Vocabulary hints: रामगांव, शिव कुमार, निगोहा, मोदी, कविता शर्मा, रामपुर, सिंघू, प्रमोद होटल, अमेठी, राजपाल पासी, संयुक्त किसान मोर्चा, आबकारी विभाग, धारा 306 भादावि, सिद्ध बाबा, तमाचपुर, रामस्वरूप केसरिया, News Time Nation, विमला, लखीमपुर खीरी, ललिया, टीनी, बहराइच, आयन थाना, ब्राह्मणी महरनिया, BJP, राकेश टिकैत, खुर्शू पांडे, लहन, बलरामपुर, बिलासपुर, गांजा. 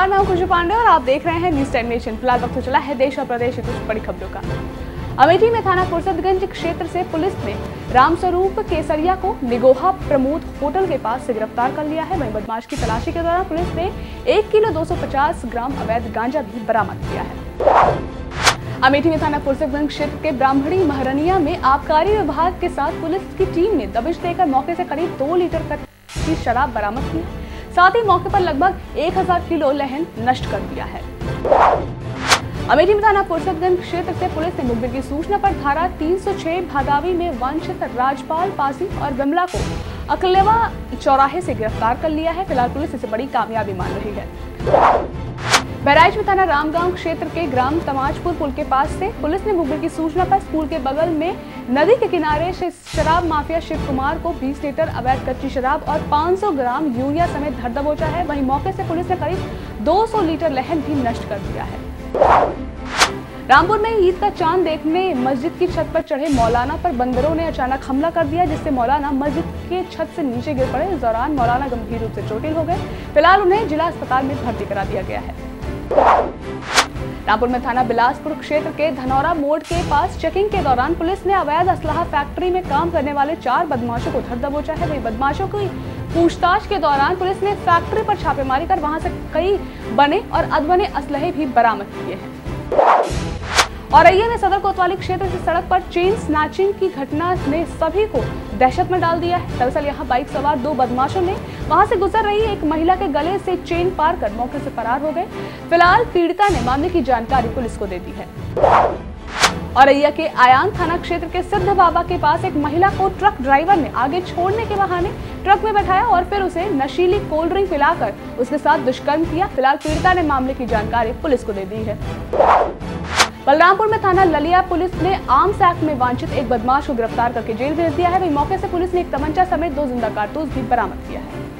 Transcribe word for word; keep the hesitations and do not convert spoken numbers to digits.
नमस्कार, मैं हूं खुर्शू पांडे और आप देख रहे हैं न्यूज टेन नेशन। फिलहाल वक्त चला है देश और प्रदेश की कुछ बड़ी खबरों का। अमेठी में थाना फुरसतगंज क्षेत्र से पुलिस ने रामस्वरूप केसरिया को निगोहा प्रमोद होटल के पास से गिरफ्तार कर लिया है। वहीं बदमाश की तलाशी के दौरान पुलिस ने एक किलो दो सौ पचास ग्राम अवैध गांजा भी बरामद किया है। अमेठी में थाना फुरसतगंज क्षेत्र के ब्राह्मणी महरनिया में आबकारी विभाग के साथ पुलिस की टीम ने दबिश देकर मौके से करीब दो लीटर तक की शराब बरामद की। साथ ही मौके पर लगभग एक हज़ार किलो लहन नष्ट कर दिया है। अमेठी में थाना फुरसतगंज क्षेत्र से पुलिस ने मुखबिर की सूचना पर धारा तीन सौ छह भादावी में वांछित राजपाल पासी और विमला को अकेलवा चौराहे से गिरफ्तार कर लिया है। फिलहाल पुलिस इसे बड़ी कामयाबी मान रही है। बहराइच में थाना रामगांव क्षेत्र के ग्राम तमाचपुर पुल के पास से पुलिस ने मुखबिर की सूचना पर स्कूल के बगल में नदी के किनारे शराब माफिया शिव कुमार को बीस लीटर अवैध कच्ची शराब और पाँच सौ ग्राम यूरिया समेत धर दबोचा है। वहीं मौके से पुलिस ने करीब दो सौ लीटर लहन भी नष्ट कर दिया है। रामपुर में ईद का चांद देखने मस्जिद की छत पर चढ़े मौलाना पर बंदरों ने अचानक हमला कर दिया, जिससे मौलाना मस्जिद के छत से नीचे गिर पड़े। इस दौरान मौलाना गंभीर रूप से चोटिल हो गए। फिलहाल उन्हें जिला अस्पताल में भर्ती करा दिया गया है। रामपुर में थाना बिलासपुर क्षेत्र के धनौरा मोड के पास चेकिंग के दौरान पुलिस ने अवैध असलहा फैक्ट्री में काम करने वाले चार बदमाशों को धर दबोचा है। वहीं बदमाशों की पूछताछ के दौरान पुलिस ने फैक्ट्री पर छापेमारी कर वहां से कई बने और अधबने असलहे भी बरामद किए हैं। औरैया में सदर कोतवाली क्षेत्र से सड़क पर चेन स्नैचिंग की घटना ने सभी को दहशत में डाल दिया है। दरअसल यहाँ बाइक सवार दो बदमाशों ने वहां से गुजर रही एक महिला के गले से चेन पार कर मौके से फरार हो गए। फिलहाल पीड़िता ने मामले की जानकारी पुलिस को दे दी है। औरैया के आयन थाना क्षेत्र के सिद्ध बाबा के पास एक महिला को ट्रक ड्राइवर ने आगे छोड़ने के बहाने ट्रक में बैठाया और फिर उसे नशीली कोल्ड ड्रिंक पिलाकर उसके साथ दुष्कर्म किया। फिलहाल पीड़िता ने मामले की जानकारी पुलिस को दे दी है। बलरामपुर में थाना ललिया पुलिस ने आर्म्स एक्ट में वांछित एक बदमाश को गिरफ्तार करके जेल भेज दिया है। वहीं मौके से पुलिस ने एक तमंचा समेत दो जिंदा कारतूस भी बरामद किया है।